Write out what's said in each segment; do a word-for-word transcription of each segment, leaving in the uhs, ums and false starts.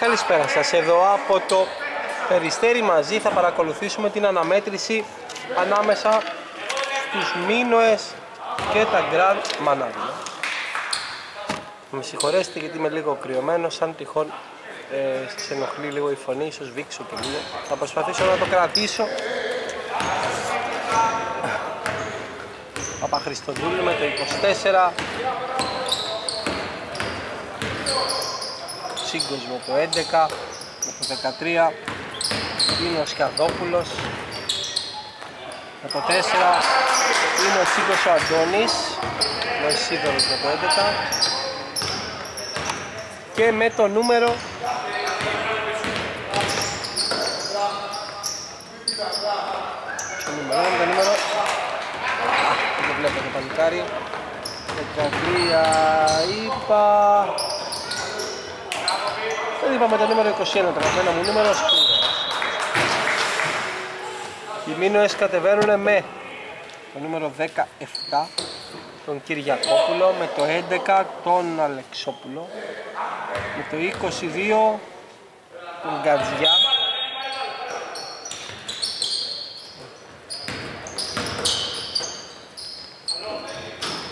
Καλησπέρα σας, εδώ από το Περιστέρι μαζί θα παρακολουθήσουμε την αναμέτρηση ανάμεσα στους Μίνοες και τα Grand Manawian. Με συγχωρέσετε γιατί είμαι λίγο κρυωμένος, αν τυχόν ε, σας ενοχλεί λίγο η φωνή, ίσως βήξω και λίγο. Θα προσπαθήσω να το κρατήσω. Παπαχριστοδούλου με το είκοσι τέσσερα. Τσίγκος με το έντεκα, με το δεκατρία, είναι ο Σκιαδόπουλος, με το τέσσερα, είναι ο Τσίγκος ο Αντώνης, με ο Ισίδωρος με το έντεκα και με το νούμερο το νούμερο, το νούμερο, δεν το βλέπω το παλικάρι, δεκατρία είπα. Δεν είπαμε το νούμερο είκοσι ένα, το γραμμένο μου νούμερο. Οι Μίνοες κατεβαίνουν με το νούμερο δεκαεπτά, τον Κυριακόπουλο, με το έντεκα, τον Αλεξόπουλο, με το είκοσι δύο, τον Γκατζιά,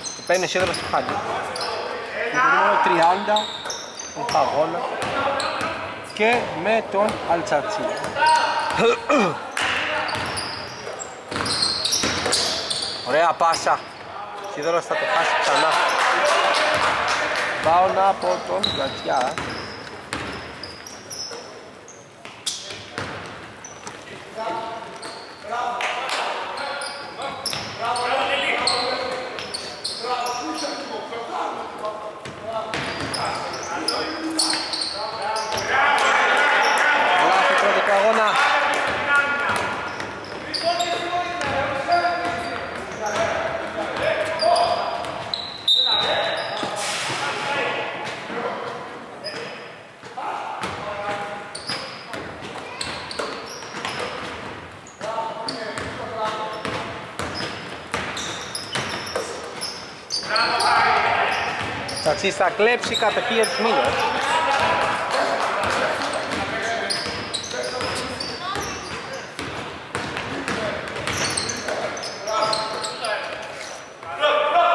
το παίρνει σίδερα στο Χάλη, με το νούμερο τριάντα, τον Παγόλα και με τον Αλτσατσί. Ωραία πάσα. Σιδέρος θα το χάσει ξανά. Πάω από τον Γκατζιά. Θα κλέψει κατοχή για τους Μίνοες.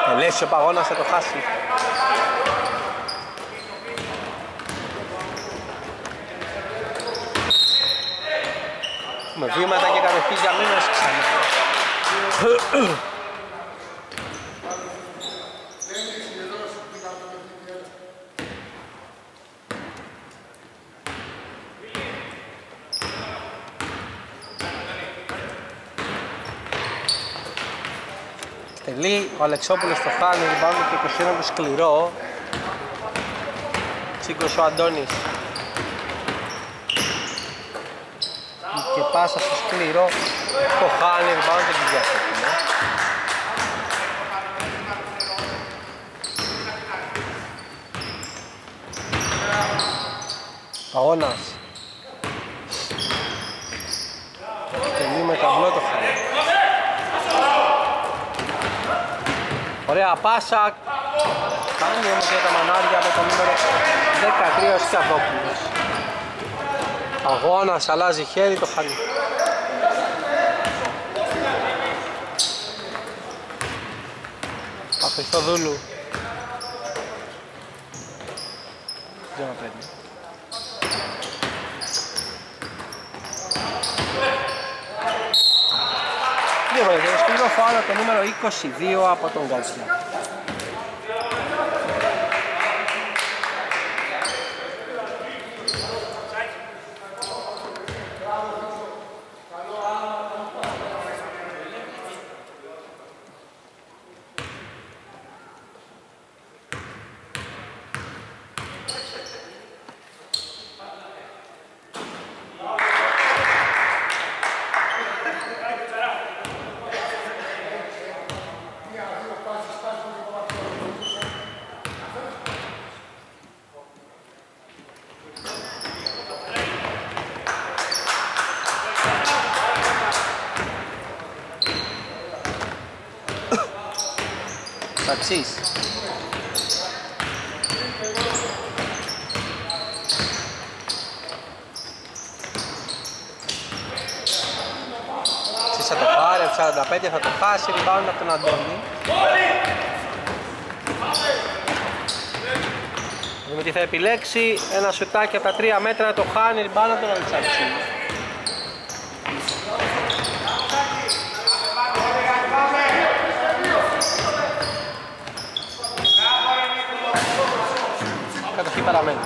Το λέσει ο Παγώνας, θα το χάσει. Με βήματα και κατοχή για Μίνοες ξανά. Ο Αλεξόπουλος το χάνει, ριμπάουν το είκοσι ένα, το σκληρό. Τσίγκος ο Αντώνης. Και πάσα στο σκληρό, το χάνει, ριμπάουν το Διακόπουλο. Παγώνας. Τελεί με καβλό το χάνει. Ωραία πάσα, κάνει όμως για τα μανάρια με το νούμερο δεκατρία ο Σκιαδόπουλος. Αγώνας, αλλάζει χέρι, το χάνει. Παπαστάμου. Δεν με παίρνει. Σκληρό φάουλ το νούμερο είκοσι δύο από τον Γκατζιά. θα το πάρει, από σαράντα πέντε θα το χάσει, rebound από τον Αντώνη. Δούμε τι θα επιλέξει, ένα σουτάκι από τα τρία μέτρα, το χάνει, rebound από τον Αλτσατσί. Κατοχή παραμένει.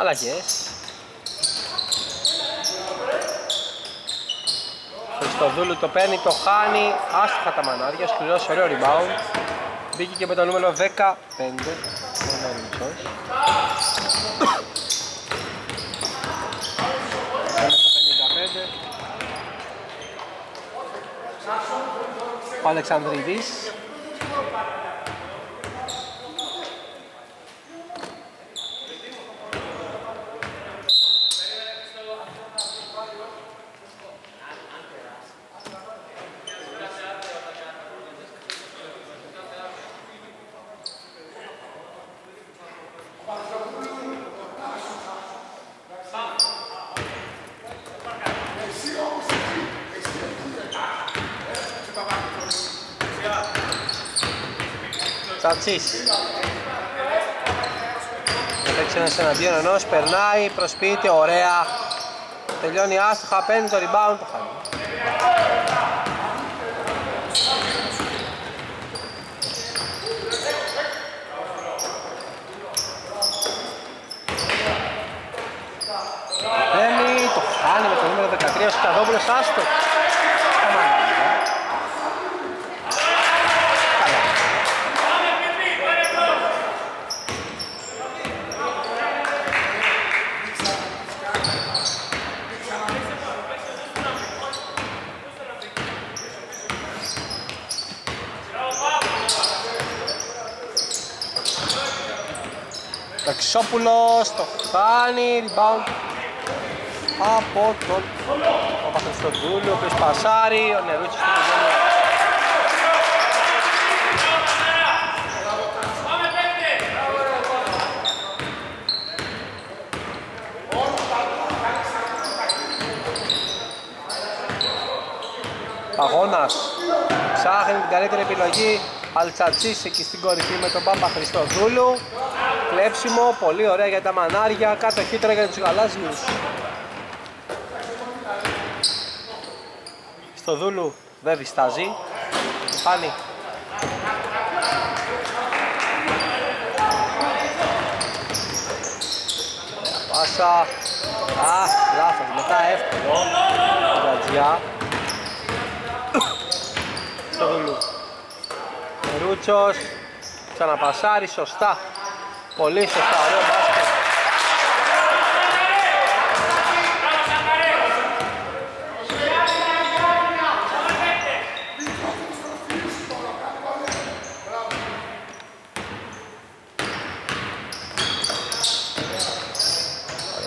Αλλαγές. Χριστοδούλου το παίρνει, το χάνει, άστοχα τα μανάδια, σκληρώσει ωραίο rebound. Μπήκε και με το νούμερο δεκαπέντε, ο Νερούτσος. Ο Αλεξανδρίδης. Παίξει ένας εναντίον ενός, περνάει, προσποιείται, ωραία. Τελειώνει άστοχα, παίρνει το rebound, το χάνει. Παίρνει, το χάνει με το νούμερο δεκατρία ο Σκιαδόπουλος, άστοχο. Αλεξόπουλος, το χάνει, rebound από τον Παπαχριστοδόλου, ο οποίος πασάρει, ο Νερούτσος του Παγόλα. Παγώνας ψάχνει την καλύτερη επιλογή, Αλτσατσίς εκεί στην κορυφή με τον Παπαχριστοδόλου. Κλέψιμο, πολύ ωραία για τα μανάρια, κατοχή τώρα για τους γαλάζιους. Στο Δούλου δεν διστάζει, χάνει. Πάσα, α, λάθος, μετά εύκολο, Γκατζιά. Στο Δούλου. Ρούτσος, ξαναπασάρει, σωστά. Πολύ σωστά, ωραίο μπάσκετ.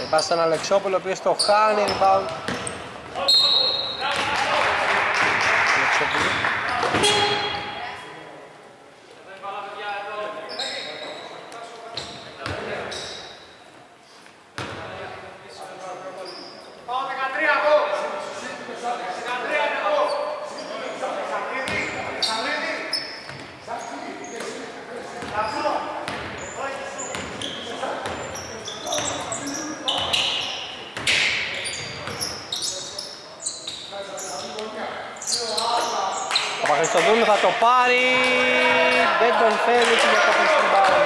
Πάει στον Αλεξόπουλο, ο οποίος το χάνει, rebound. Παπαχριστοδόλου θα το πάρει, δεν τον φέρνει και για το πλησιμπάρι.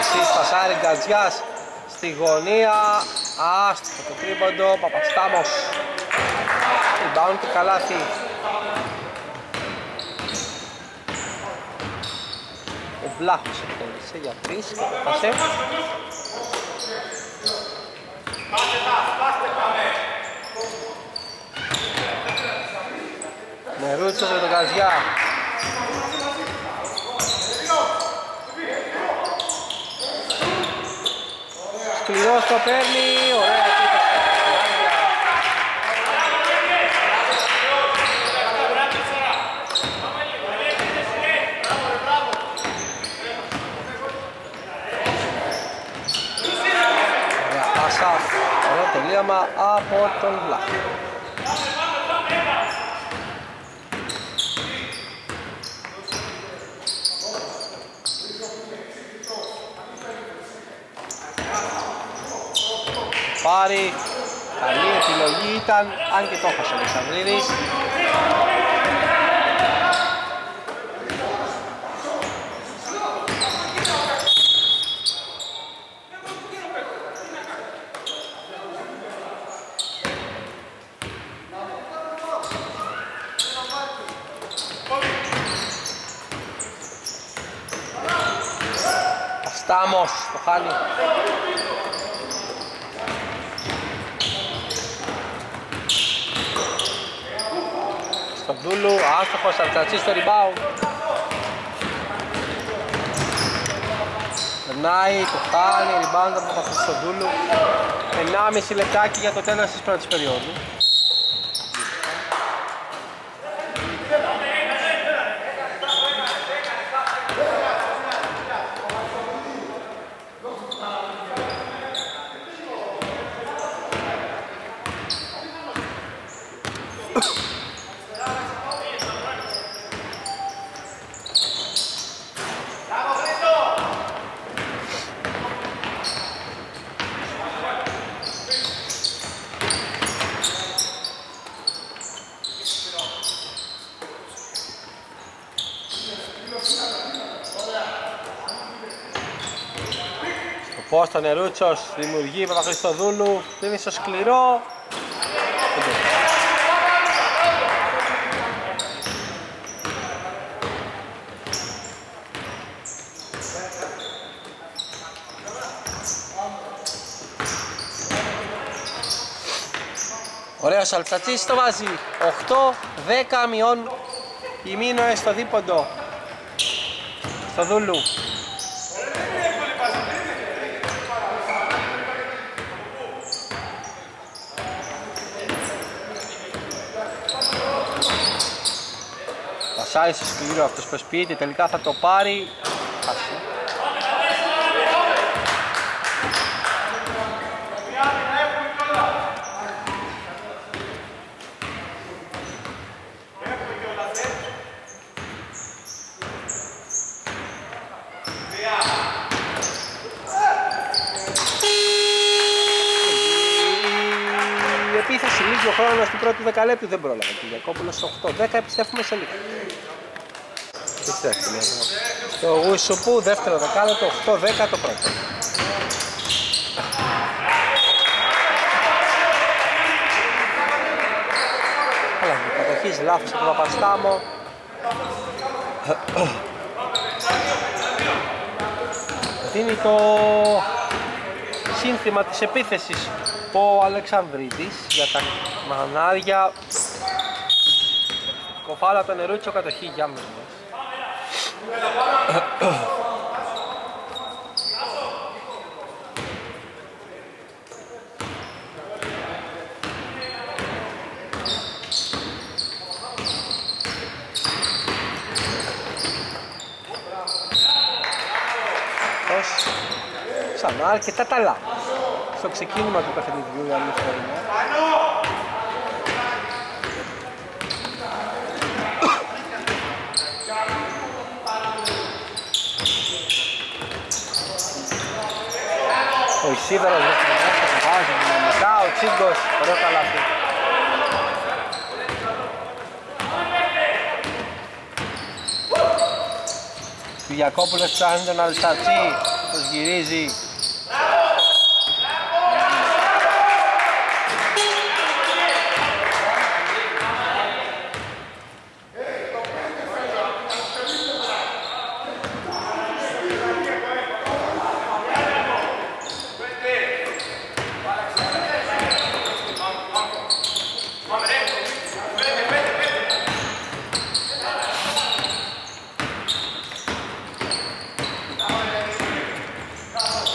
Εσείς πασάρει Γκατζιάς στη γωνία, άστοχο το τρίποντο, Παπαστάμος. Rebound και καλάθι. Ο Βλάχος εκτέλεσε για τρεις και το πασέ. Πάστε τα, πάστε πάμε! Νερούτσος με τον Γκατζιά. σκληρός το παίρνει, ωραία κοίτα. Ωραία πάσα, ωραίο τελείωμα από τον Βλάχο. Πάρει, καλή επιλογή ήταν, αν και το έχασε ο Αλεξανδρίδης. Παστάμος, το χάνει. Δούλου, άστοχος, Αλτσατσί στο rebound. Περνάει, το χάνει, rebound από Παπαχριστοδόλου. ενάμιση λεπτάκι για το τέλος της πρώτης περίοδου. Ο Νερούτσος δημιουργεί Παπαχριστοδούλου, δίνει στο σκληρό. Ωραίος Αλτσατσίς το βάζει, οκτώ δέκα μειών οι Μίνοες στο δίποντο, στο Δούλου. Σάει στο σκληρό αυτός προς σπίτι, τελικά θα το πάρει. Χάσει. Η επίθεση λίγη ο χρόνος του πρώτου δεκαλέπτου δεν πρόλαβε. Γιακόπουλος οκτώ δέκα, επιστρέφουμε σε λίγο. Το γουσουπού, δεύτερο δεκάλεπτο, οκτώ δέκα το πρώτο. Αλλά κατοχής λάθος από τον Παπαστάμο. Δίνει το σύνθημα της επίθεσης ο Αλεξανδρίδης για τα μανάρια. Κοφάλα τον Νερούτσο, κατοχή για μένα. Ξανά αρκετά τα λάθη στο ξεκίνημα του παιχνιδιού για άλλη φορά. Ο Ισίδερος δευτερινάς θα σε βάζει δυναμικά, ο Τσίγκος, ωραίο καλάθι. Ο Γιακόπουλος ψάχνει τον Αλτσατσί, τους γυρίζει. Let's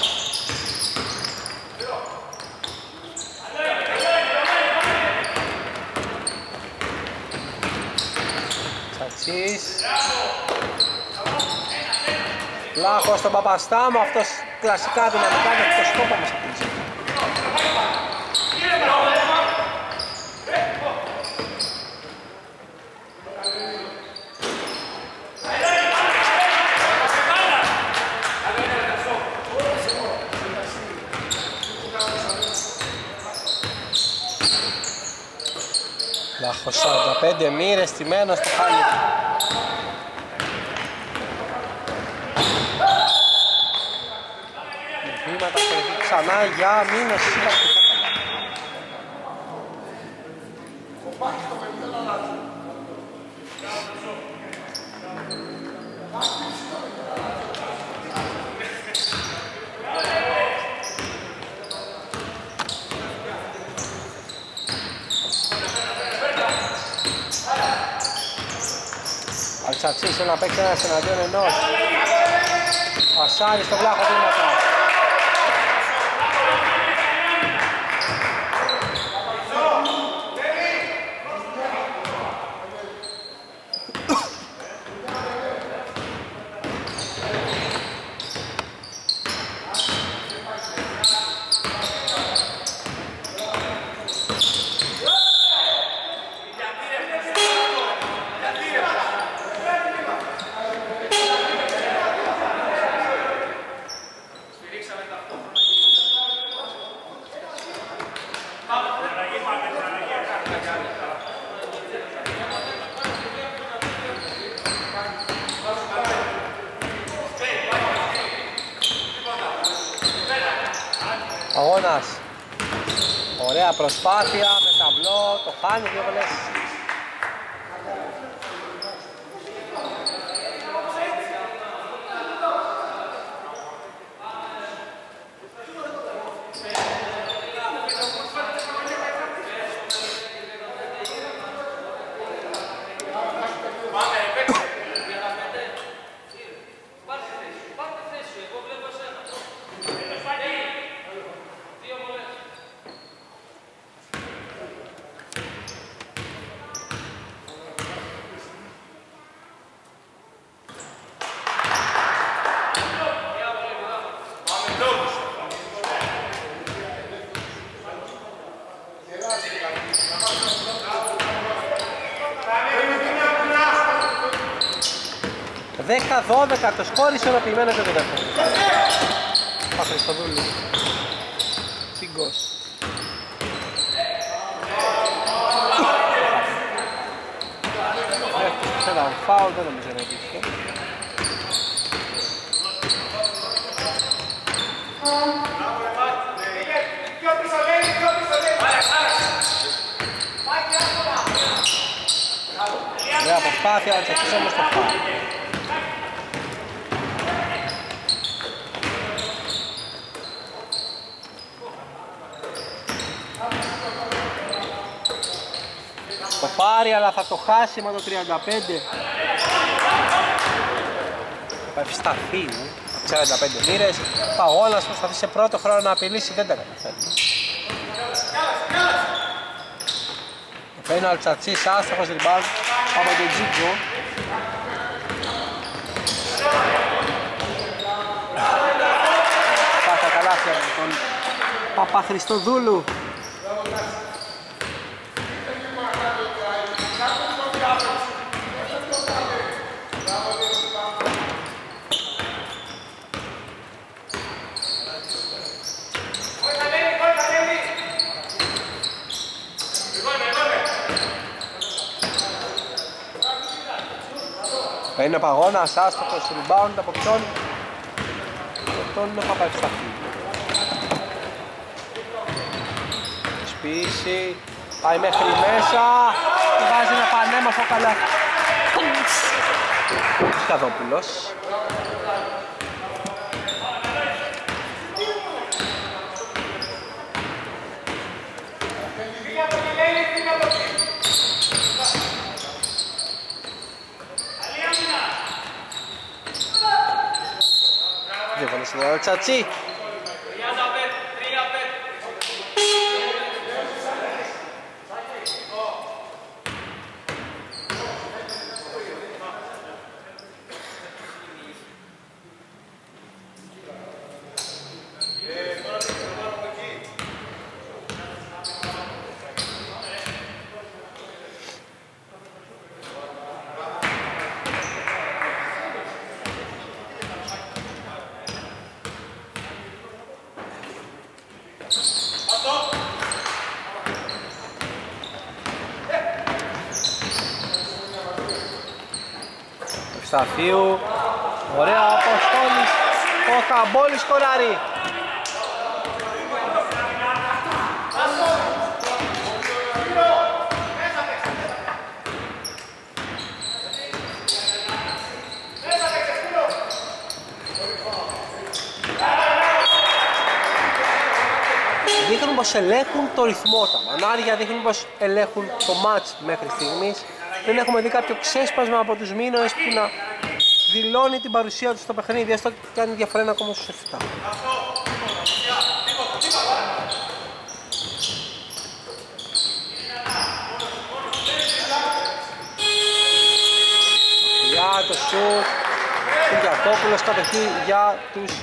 go. Αλτσατσής. Βλάχος στον Παπαστάμο, αυτός κλασικά δυναμικά για το στόπα μας από την ψήφη. σαράντα πέντε μοίρες τιμένος στο Χάλη. Βήματα ξανά για Μίνοες. Αλτσατσί να παίξει ένας εναντίον ενός. Πασάρι στον Βλάχο βήματα. Ωραία προσπάθεια με ταμπλό, το χάνει δύο βολές. δώδεκα το σκόρ ισορροπημένο και το δεύτερο. Παπαχριστοδόλου. Τσίγκος. Έχει έναν φάουλ, δεν νομίζω να υπήρχε. Ωραία προσπάθεια, θα τσακίσω όμως το φάουλ. Αλλά θα το χάσει με το τριάντα πέντε. Θα ευσταθεί σαράντα πέντε μοίρες. Παγόλα προσπαθεί σε πρώτο χρόνο να απειλήσει, δεν τα καταφέρει. Παίρνει ο Αλτσατσής, άστοχος ριμπάλ από τον Τζίγκο. Πάτα καλά από τον Παπαχριστοδούλου. Είναι ο Παγώνας, άστοχος, rebound από ποιον, τον Παπασταφή. Σπίση, πάει μέχρι μέσα, βάζει ένα πανέμορφο καλά. Καθόπουλος. Αλτσατσί. Ευσταθίου. Ωραία αποστόλης. Ο Καμπόλης σκοράρει. Δείχνουν πως ελέγχουν το ρυθμό, τα μανάρια δείχνουν πως ελέγχουν το μάτς μέχρι στιγμής. Δεν έχουμε δει κάποιο ξέσπασμα από τους Μίνοες που να δηλώνει την παρουσία τους στο παιχνίδι, έστω και κάνει διαφορά ένα ακόμα στους εφτά. Για το σουτ του Γιακόπουλος κατοχή για τους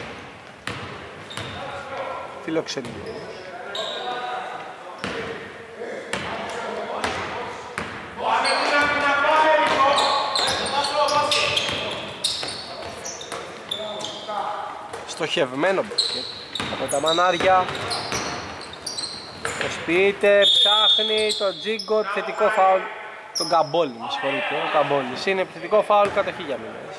φιλοξενούμενους. Στοχευμένο μπάσκετ από τα μανάρια. Το Σπίτε ψάχνει τον Τζίγκο, επιθετικό φάουλ. Τον Καμπόλη, με συγχωρείτε, ο Καμπόλης. Είναι επιθετικό φάουλ κατοχή για Μίνοες.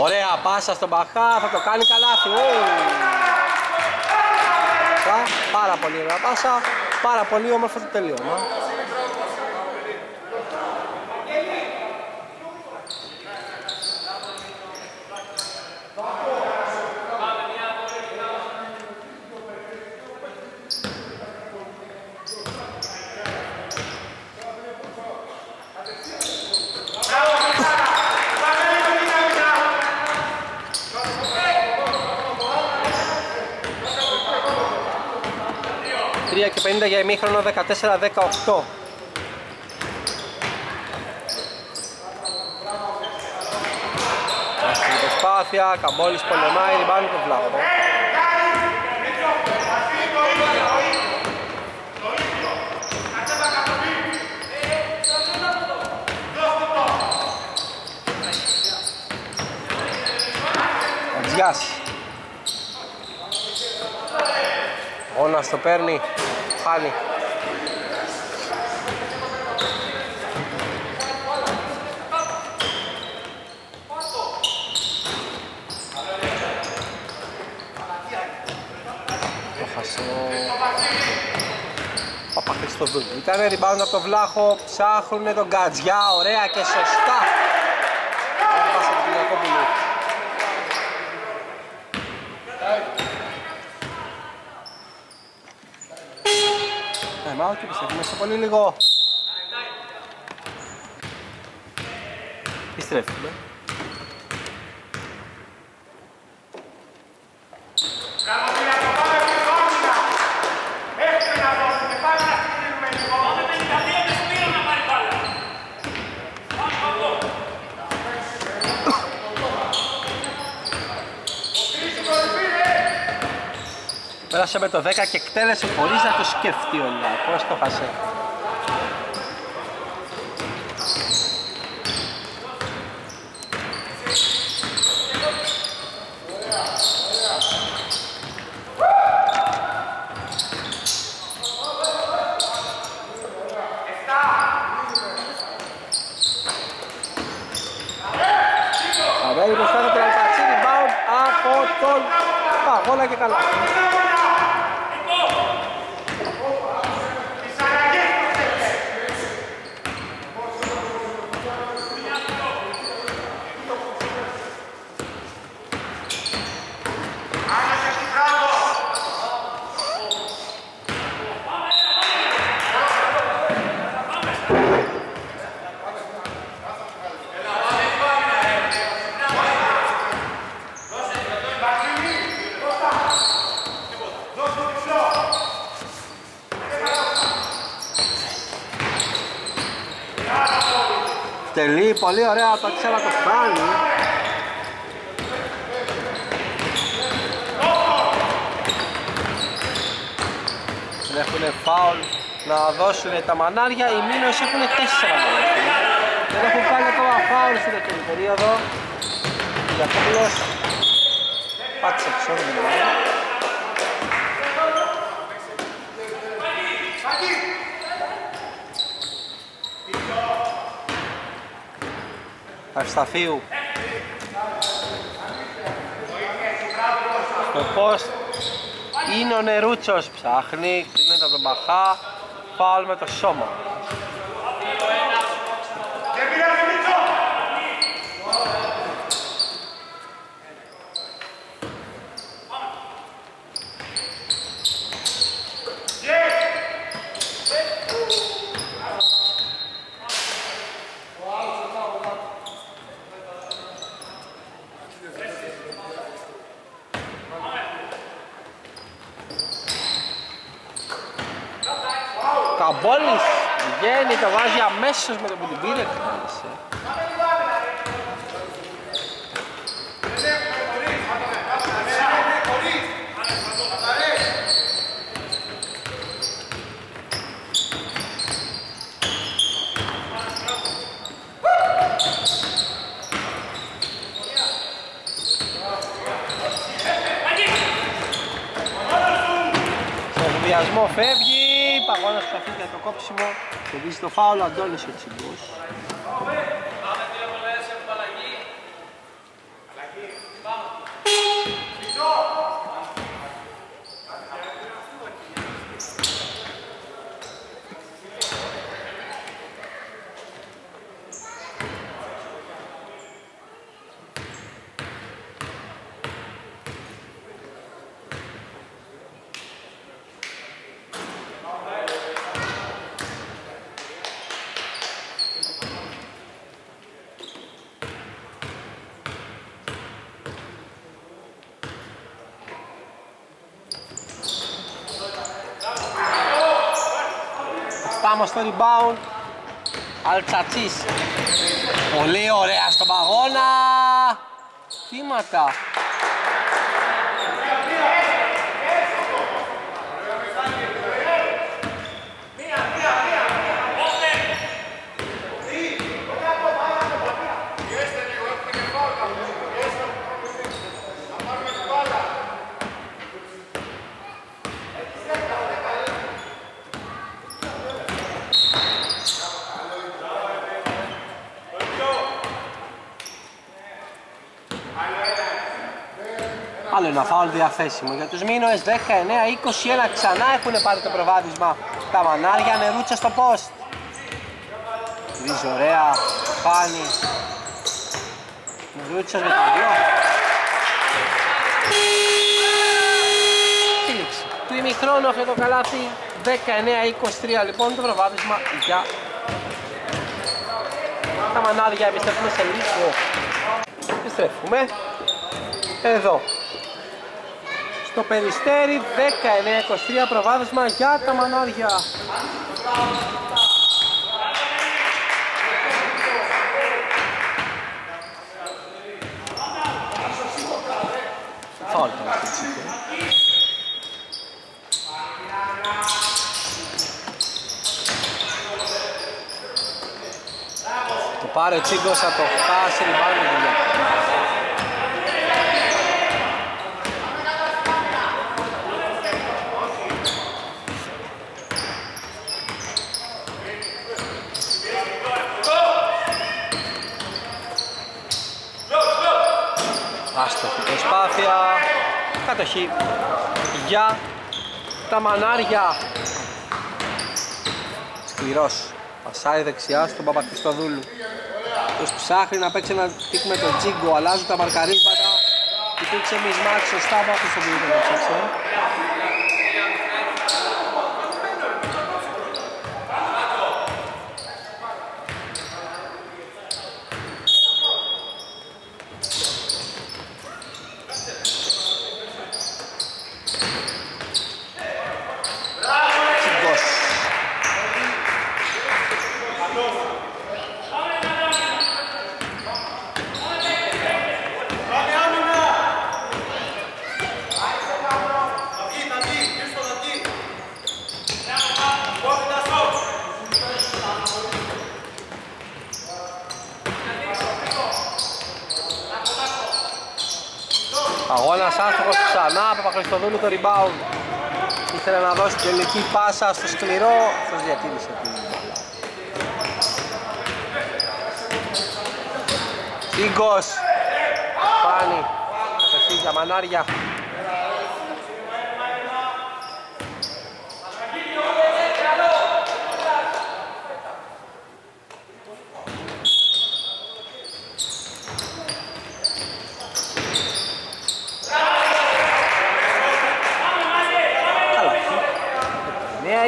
Ωραία πάσα στον Μπαχά, θα το κάνει καλάθι. Πάρα πολύ ωραία πάσα, πάρα πολύ όμορφο το τελείωμα. πενήντα για ημίχρονο, δεκατέσσερα δεκαοκτώ. Στην προσπάθεια, Καμπόλης, Πολεμάρη, ριμπάνει τον Βλάχο. Γκατζιάς. Όνας το παίρνει. Χάλη. Το χασό. Παπαχριστοδόλου. Ήταν rebound από το Βλάχο. Ψάχνουνε τον Γκατζιά. Ωραία και σωστά. Πάσα του Διακόπουλου. Και πιστεύουμε σε πολύ λίγο. Επιστρέφουμε. Πέρασε με το δέκα και εκτέλεσε χωρίς να το σκεφτεί ο Λαγός, το χασέ. Αρέει μπροστά το Αλτσατσί, rebound από τον Παγόλα και καλά. Τελεί, πολύ ωραία, το ξέρω το κάνει. Έχουνε φάουλ να δώσουν τα μανάρια. Οι Μίνοες έχουν τέσσερα μανάρια. Δεν έχουν κάνει ακόμα φάουλ στην δεύτερη περίοδο. Ο Γιακόπουλος πάτησε εξόδου με μανάρια. Αρισταφίου στο post είναι ο Νερούτσος, ψάχνει, κλείνεται από τον Μπαχά, φάουλ με το σώμα. Καμπόλης βγαίνει, το βάζει αμέσως με το που την πήρε. Σε βιασμό φεύγει. Παγόλα προσπαθεί για το κόψιμο, κερδίζει το φάουλο, Αντώνης ο Τσίγκος. Πάμε στο rebound, Αλτσατσί. Πολύ ωραία στον παγώνα. Θύματα. Άλλο ένα φάουλ διαθέσιμο για τους Μίνοες. Δεκαεννιά είκοσι ένα ξανά έχουν πάρει το προβάδισμα τα μανάρια. Νερούτσα στο post. Βίζει ωραία, φάνη. Νερούτσας με τα δυο. Φίλιξε του ημιχρόνου αυτό το καλάθι. δεκαεννιά είκοσι τρία λοιπόν το προβάδισμα για τα μανάρια. Επιστρέφουμε σε λίγο. Επιστρέφουμε εδώ. Το Περιστέρι δεκαεννιά είκοσι τρία προβάδισμα για τα μανάρια. Φάουλ. Το πάρει ο Τσίγκος, θα το χάσει, ριμπάνει δουλειά. Άστοχη προσπάθεια, κατοχή για τα μανάρια. Σκληρός, πασάρι δεξιά στον Παπαχριστοδόλου. Τους ψάχνει να παίξει ένα τίκ με τον Τσίγκο, αλλάζουν τα μαρκαρίσματα. Υπήρξε μισμάτ, σωστά βάθο στον Παπαχριστοδόλου. Γκατζιά Αγώνας άστοχος ξανά, Παπαχριστοδόλου το rebound. Ήθελε να δώσει την ελληνική πάσα στο σκληρό, αυτός διατήρησε την μπάλα. Τσίγκος, φάνη, κατευθύνει για μανάρια.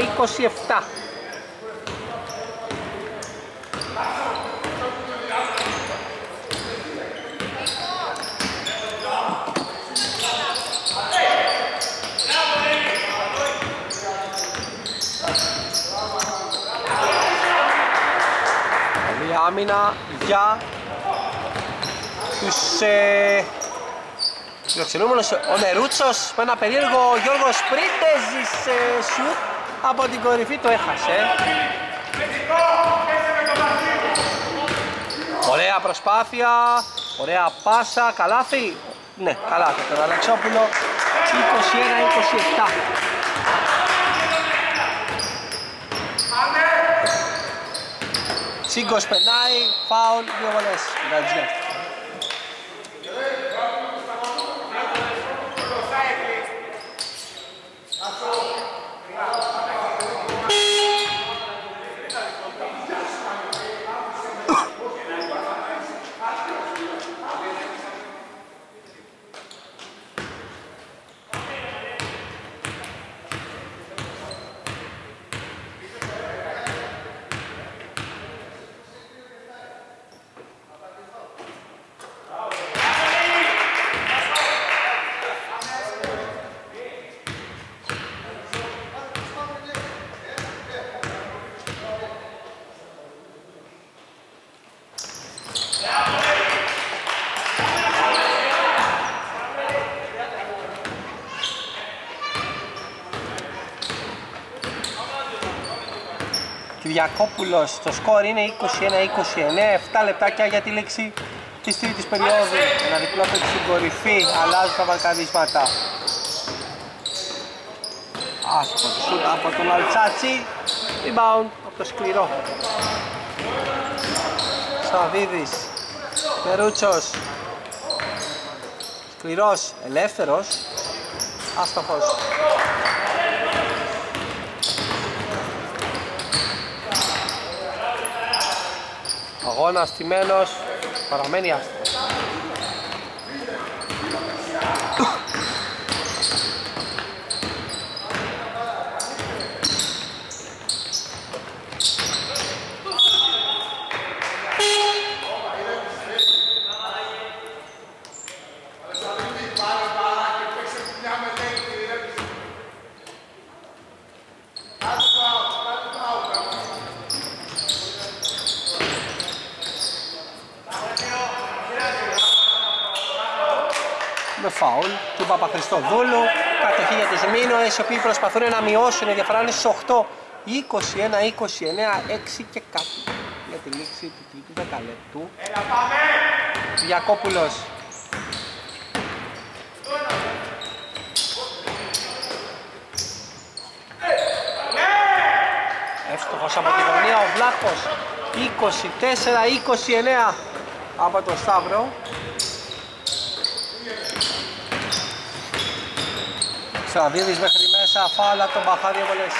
είκοσι επτά. Καλή άμυνα για τους ε... φιλοξενούμενους. Ο Νερούτσος με ένα περίεργο Γιώργος Πρίτες ε, σουτ από την κορυφή το έχασε. Ωραία προσπάθεια, ωραία πάσα, καλάθι. Ναι, καλάθι τον Αλεξόπουλο. είκοσι ένα είκοσι επτά. Τσίγκος περνάει, φάουλ, δύο βολές. Γκατζιά. Διακόπουλος, το σκορ είναι είκοσι ένα είκοσι εννέα, επτά λεπτάκια για τη λήξη της τρίτης περίοδου. Ένα διπλό παίκτη στην κορυφή, αλλάζουν τα βαλκανίσματα. Άσχο το σουτ από τον Αλτσατσί, rebound από το σκληρό. Σταυρίδης, Νερούτσος, σκληρός, ελεύθερος, άστοχος. Αγώνας τιμένος, παραμένει άστοχος. Φαουλ του Παπαχριστοδόλου, κατοχή για τους Μίνοες, οι οποίοι προσπαθούν να μειώσουν η διαφορά είναι στους οκτώ, είκοσι ένα είκοσι εννέα, έξι και κάτι για τη λήξη του τρίτου δεκαλέπτου. Γιακόπουλος. Εύστοχος από τη γωνία ο Βλάχος, είκοσι τέσσερα είκοσι εννέα από τον Σταύρο. Σταυρίδης μέχρι μέσα, φάλα τον Μπαχά, δύο βολές.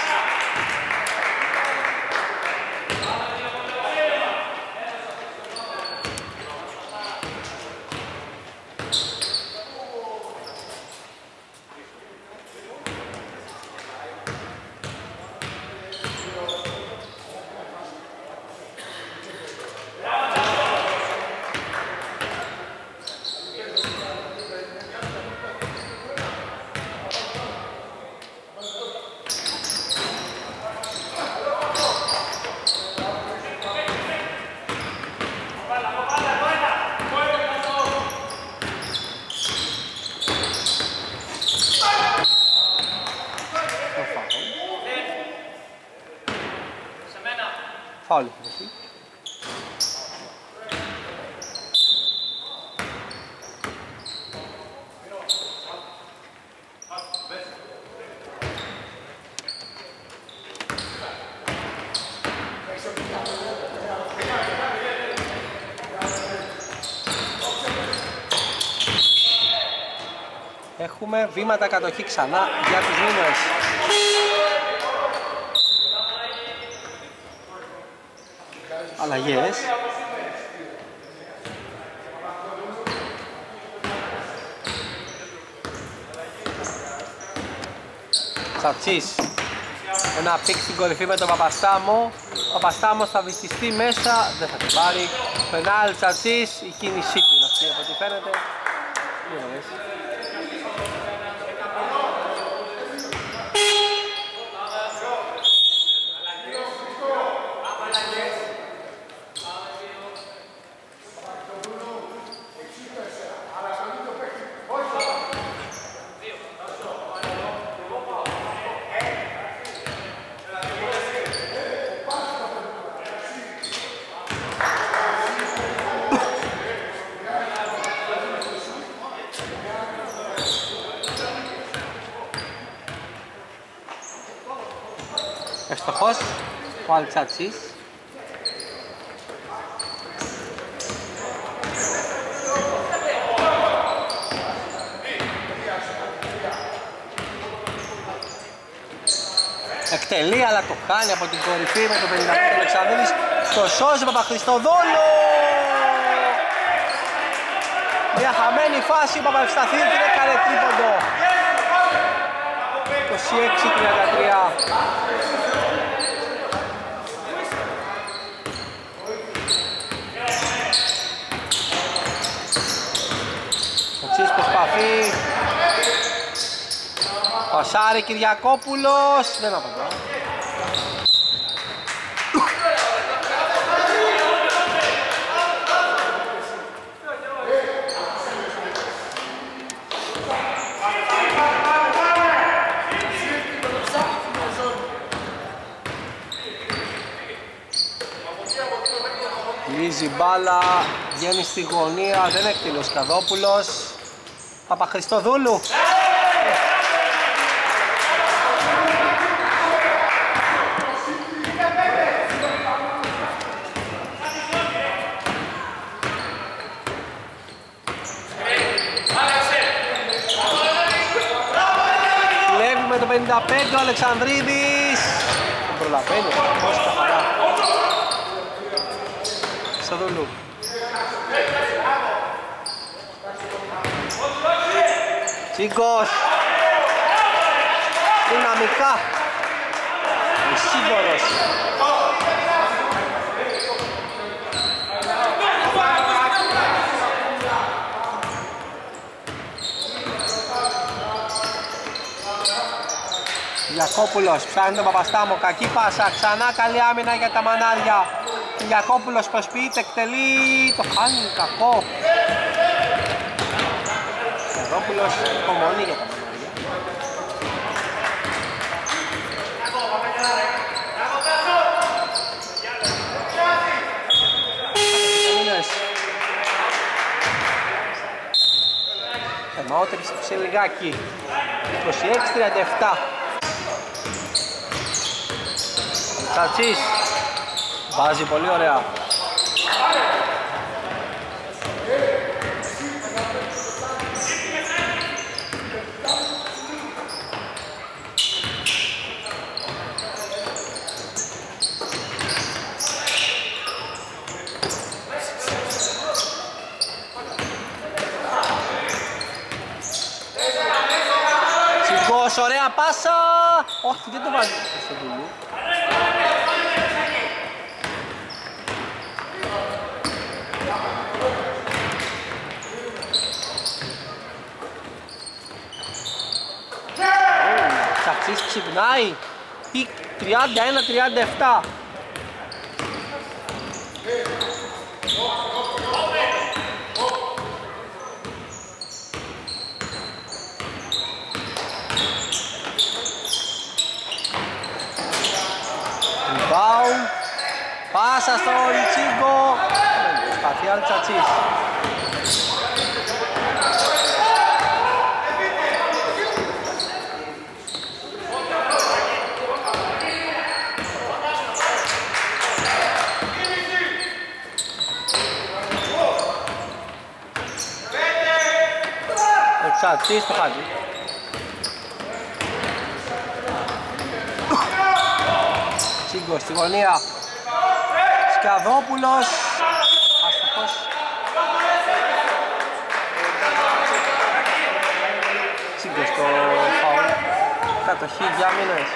Έχουμε βήματα κατοχή ξανά για τους Μίνοες. Αλλαγές. Τσατσής. Ένα πικ στην κορυφή με τον Παπαστάμο. Ο Παπαστάμος θα βυθιστεί μέσα. Δεν θα την πάρει. Πενάλ Τσατσής. Η κίνησή του είναι αυτή από ό,τι φαίνεται. Ο Αλτσατσίς. Εκτελεί, αλλά το κάνει από την κορυφή με το πενήντα πέντε Αλεξανδρίδης. Το σώζει ο Παπαχριστοδόλου. Μια χαμένη φάση, ο Παπαχριστοδόλου δεν έκανε τρίποντο. είκοσι έξι τριάντα τρία. Προσπαθεί. Πασάρει Κυριακόπουλος. Δεν απαντά. Λύζει μπάλα. Βγαίνει στη γωνία. Δεν έκτειλε ο Σκιαδόπουλος. Παπαχριστοδούλου. Βλέπει με το πενήντα πέντε ο Αλεξανδρίδης. Τον προλαβαίνει, όσο καθαρά. Χριστοδούλου. Τσίγκος. Δυναμικά. Σίγουρος. Γιακόπουλος ψάχνει τον Παπαστάμο. Κακή πάσα. Ξανά καλή άμυνα για τα μανάρια. Γιακόπουλος προσποιείται, εκτελεί. Το χάνει. Κακό. Ρόπουλος, υπομονή για τα μανάρια. Θεμαότερης σε λιγάκι. είκοσι έξι τριάντα επτά. Τσατσής. Βάζει πολύ ωραία. Ωραία πάσα! Όχι, δεν το βάζει στο δουλειό. Τσατσής ξυπνάει. Πικ τριάντα ένα τριάντα επτά. Πάσα στον Τσίγκο. Προσπαθεί Αλτσατσίς. Αλτσατσί στο Χάλη. Τσίγκος στη γωνία. Σκιαδόπουλος. Αστοχός. Τσίγκος το φαουλ. Κατοχή για Μίνοες.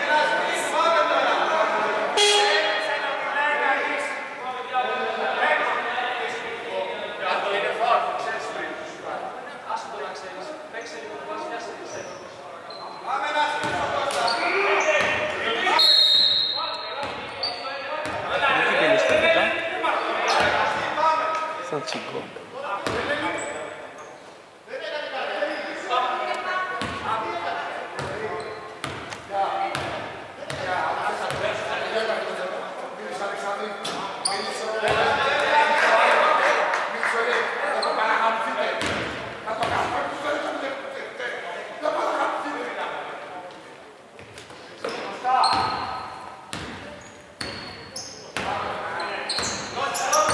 Τσίγκο.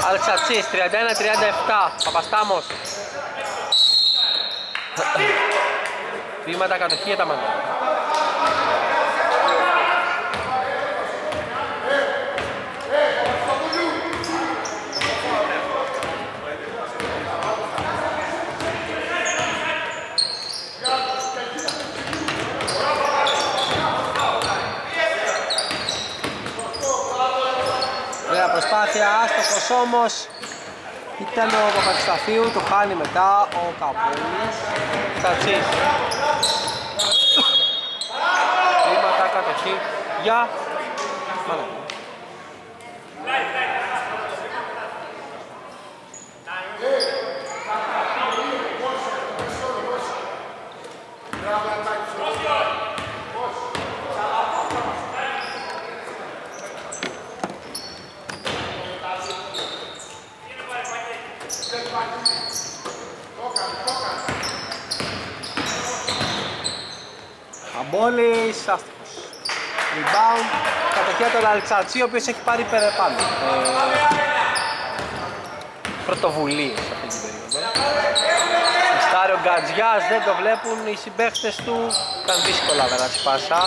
Αλτσατσί, τριάντα ένα τριάντα επτά, Παπαστάμος. Βήματα κατοχή για τα μάτια. Άστοχος όμως ήταν ο Παπατζισταφίου, το χάνει μετά ο Καμπόλης. Τσατσίς. Βήματα κατοχή για... Καμπόλης, άστοχος. Rebound, κατοχή από τον Αλτσατσί, ο οποίος έχει πάρει περπάνω. Πρωτοβουλίες αυτή την περίοδο. Μιστάριο Γκατζιάς, δεν το βλέπουν οι συμπαίχτες του. Ήταν δύσκολα να περάσει πάσα.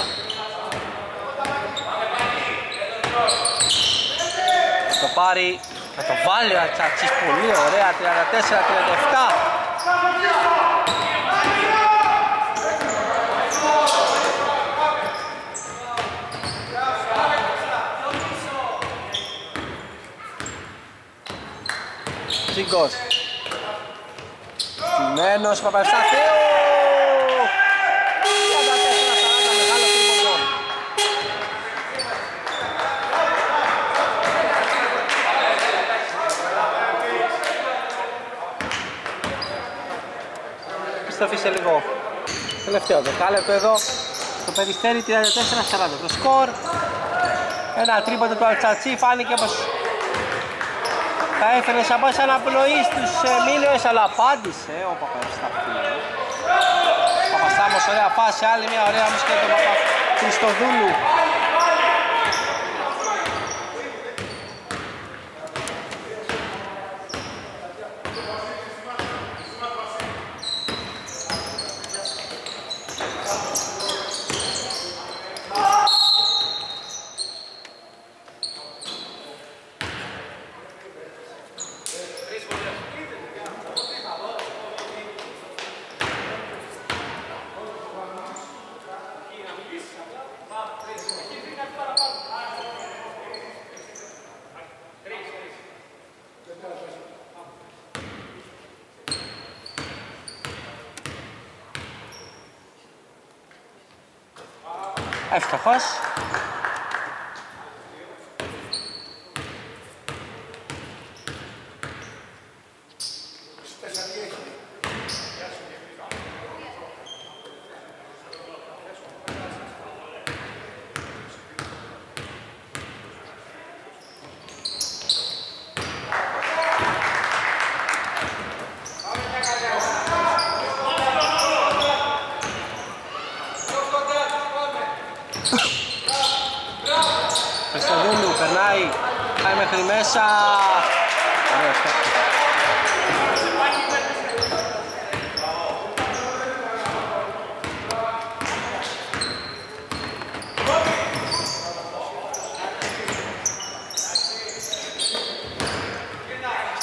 Θα το πάρει, θα το βάλει ο Αλτσατσί, πολύ ωραία, τριάντα τέσσερα τριάντα επτά. Τσίγκος. Στημένος Παπασταθέου. τριάντα τέσσερα σαράντα, μεγάλο τρίποντο. Επιστροφή σε λίγο. Τελευταίο δεκάλεπτο εδώ. Το Περιστέρι τριάντα τέσσερα σαράντα. Το σκορ. Ένα τρίποντο του Αλτσατσί φάνηκε όπως... θα έφερε σαν πάσα αναπνοή στους Μίνοες, αλλά απάντησε ο Παπαστάμος. Παπαστάμος, ωραία φάση, άλλη μια ωραία μουσική του Παπαχριστοδόλου. Ευτυχώς.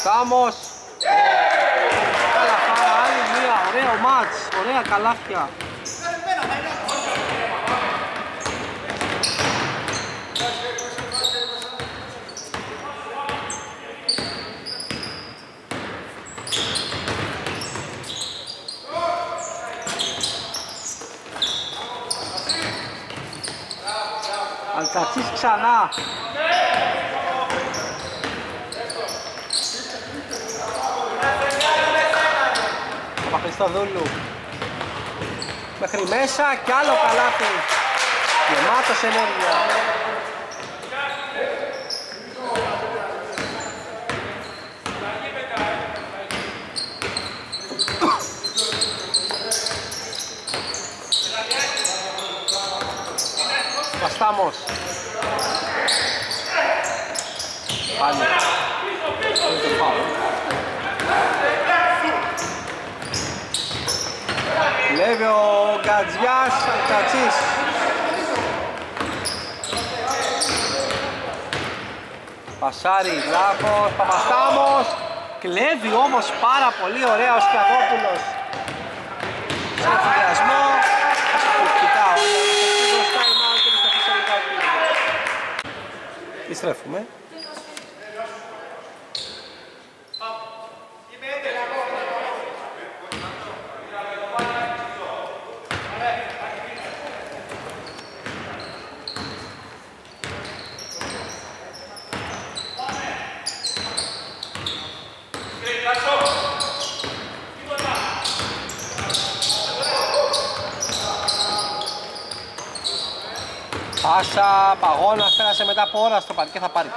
Παπαστάμος. Καλά χαρά, άλλη μία, ωραίο μάτς, ωραία καλάθια. Αλτσατσί ξανά. Παπαχριστοδόλου. Μέχρι μέσα κι άλλο καλάθι. Γεμάτος ενέργεια. Παπαστάμος. Πάλι. Δεν το πάω. Βλέπει ο Γκατζιάς, Αλτσατσίς. Πασάρι, Βλάχος, Παπαστάμος. Κλέβει όμως πάρα πολύ ωραία ο Σκιαδόπουλος. Σε εφηδιασμό. Σκουφτικά όλα. Επιστρέφουμε. Πάσα, Παγόλα, πέρασε μετά από ώρα στο παρκέ, θα πάρει.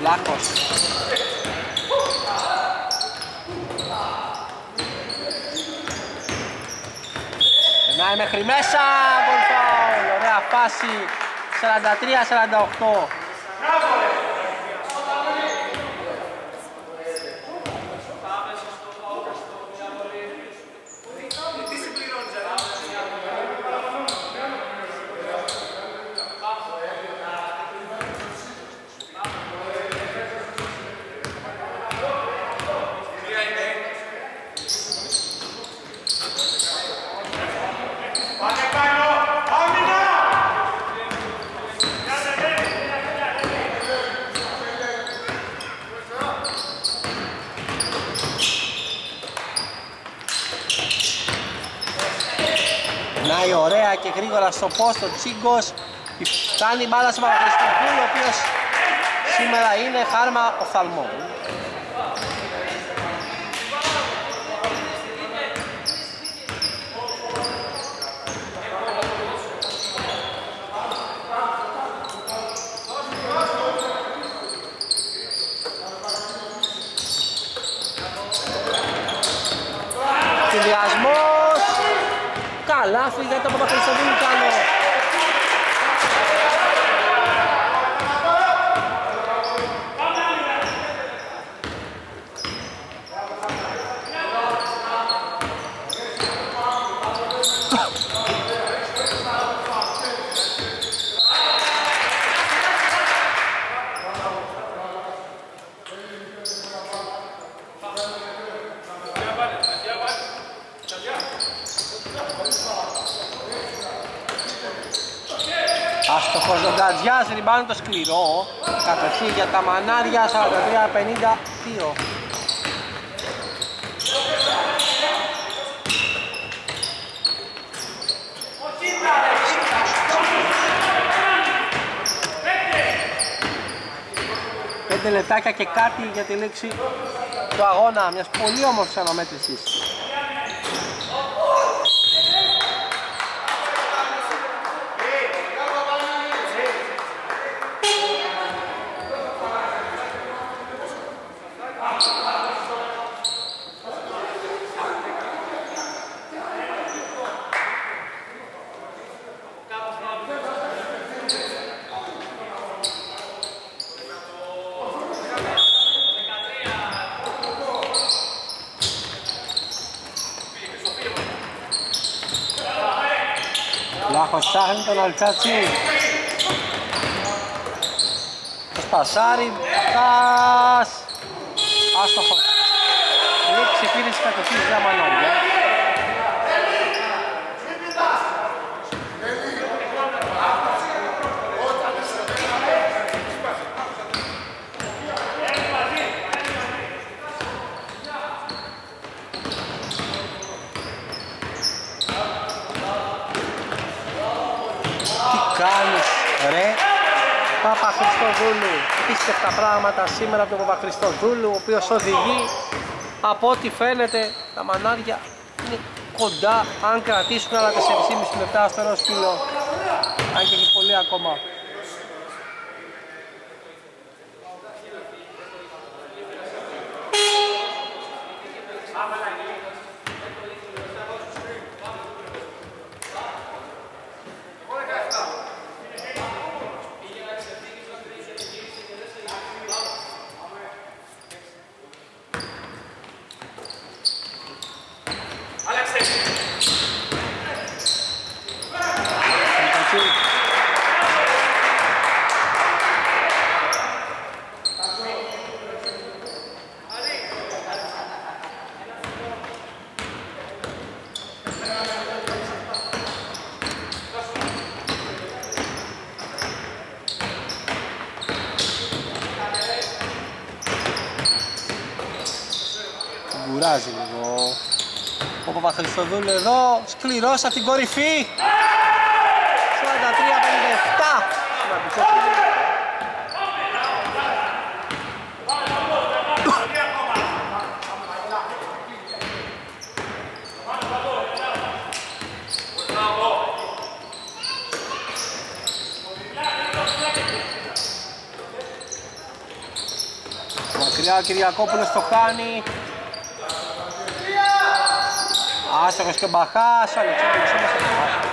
Βλάχος. Περνάει μέχρι μέσα, γκολ. Ωραία φάση, σαράντα τρία σαράντα οκτώ. Γρήγορα στο πόστο Τσίγκος, φτάνει η μπάλα στον Παπαχριστοδόλου, ο οποίος σήμερα είναι χάρμα οφθαλμών. Λάθος για τον Παπαχριστοδόλου, καλό. Ο Γκατζιάς ριμπάνει το σκληρό, κατοχή για τα μανάρια, σαράντα τρία πενήντα δύο. Πέντε λεπτάκια και κάτι για τη λήξη του αγώνα, μιας πολύ όμορφης αναμέτρησης. Βλάχος ψάχνει τον Αλτσατσί. Το σπασάρι, πας. Άστοχος. Λήξη πήρες κατοχής για μανόρια. Παπαχριστοδόλου, πίστευτα πράγματα σήμερα από τον Παπαχριστοδόλου, ο οποίος οδηγεί από ό,τι φαίνεται. Τα μανάδια είναι κοντά, αν κρατήσουν άλλα τεσσεράμισι λεπτά στο ρόσκυλο, αν και έχει πολύ ακόμα. Ο Παπαχριστοδούλου εδώ, σκληρός από την κορυφή. σαράντα τρία πενήντα επτά. Μακριά ο Κυριακόπουλος το κάνει. Άστοχος και ο Μπαχάς, ο Αλεξόπουλος όμως θα το χάσει.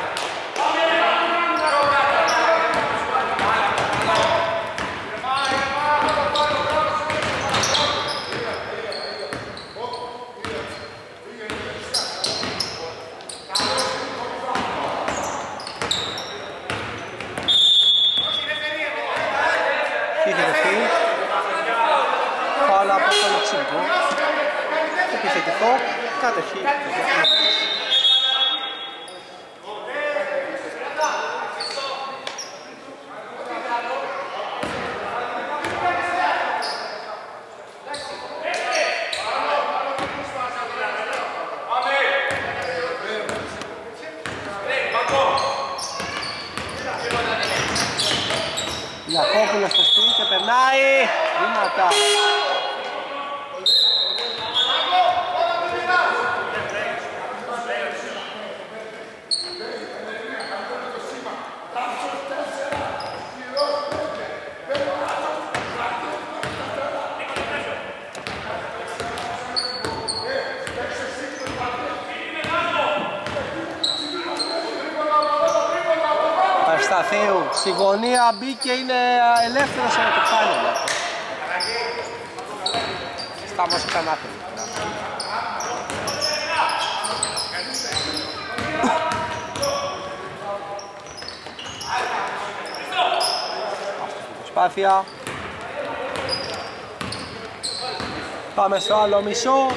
Είχε δεχτεί. Φάουλα από τον Τσίγκο. Επιθετικό, κατοχή. Γιακόπουλος στο σπίτι και περνάει βήματα. Στη γωνία μπήκε, είναι ελεύθερος από το πάνελ. Σταμός κανάθελ. Προσπάθεια. Πάμε στο άλλο μισό,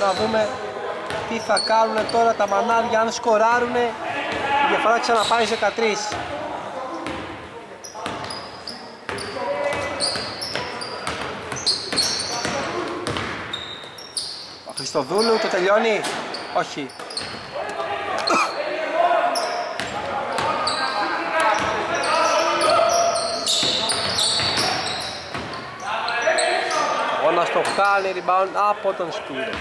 να δούμε τι θα κάνουν τώρα τα μανάρια, αν σκοράρουνε. Η διαφορά ξαναπάει δεκατρία. Στο Δούλου το τελειώνει, όχι. Όλα στο χάλι, rebound από τον Σκούρο.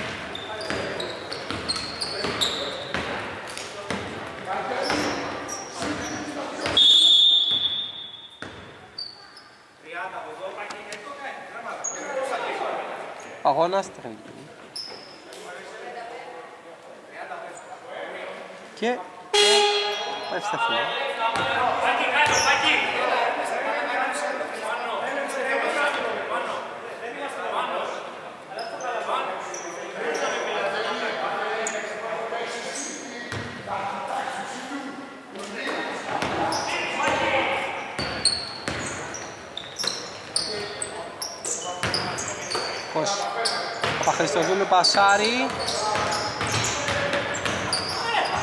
Αγώνας τεχνική. Και πάει στα φύλλα. Κώστα. Παπαχριστοδούλου πασάρι.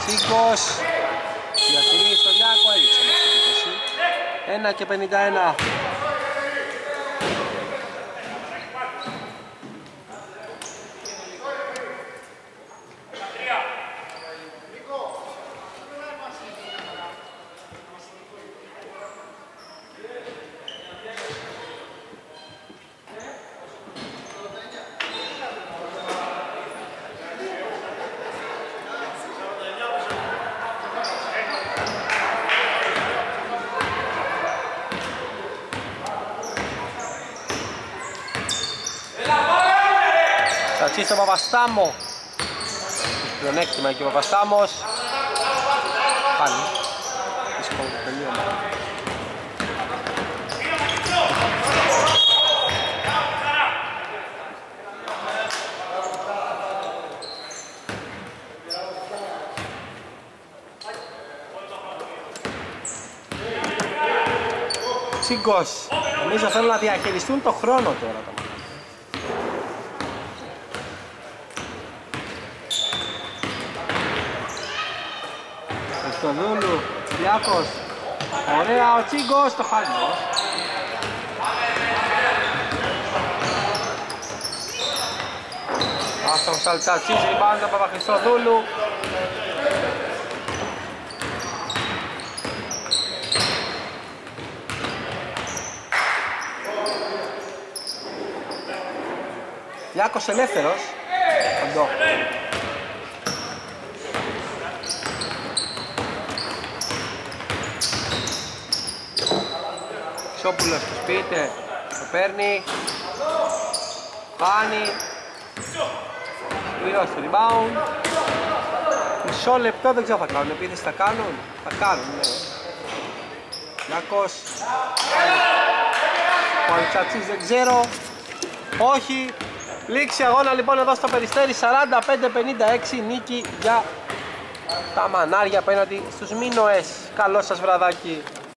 Τσίγκος. Διατηρεί στο Λιάκο, έλειψε μέσα στην είκοσι. ένα και πενήντα ένα. Στο Παπαστάμο. Πλεονέκτημα και ο Παπαστάμος. Πάλι. Δύσκολο τελείωμα. Τσίγκος. Νομίζω θέλουν να διαχειριστούν το χρόνο τώρα. Χριστοδούλου, Βλάχος, ωραία ο Τσίγκος, το Χάλη. Άστον Αλτσατσί, ριμπάντα Παπαχριστοδούλου. Βλάχος ελεύθερος, κοντό. Γιακόπουλος του σπίτε, το παίρνει, πάνει, πληρώ στο rebound. Μισό λεπτό, δεν ξέρω θα κάνουν, επίθεση θα κάνουν, θα κάνουν, ναι. Λάκος, ο Αλτσατσίς δεν ξέρω, όχι. Λήξη αγώνα λοιπόν εδώ στο Περιστέρι, σαράντα πέντε πενήντα έξι νίκη για τα μανάρια απέναντι στους Μίνοες. Καλό σας βραδάκι.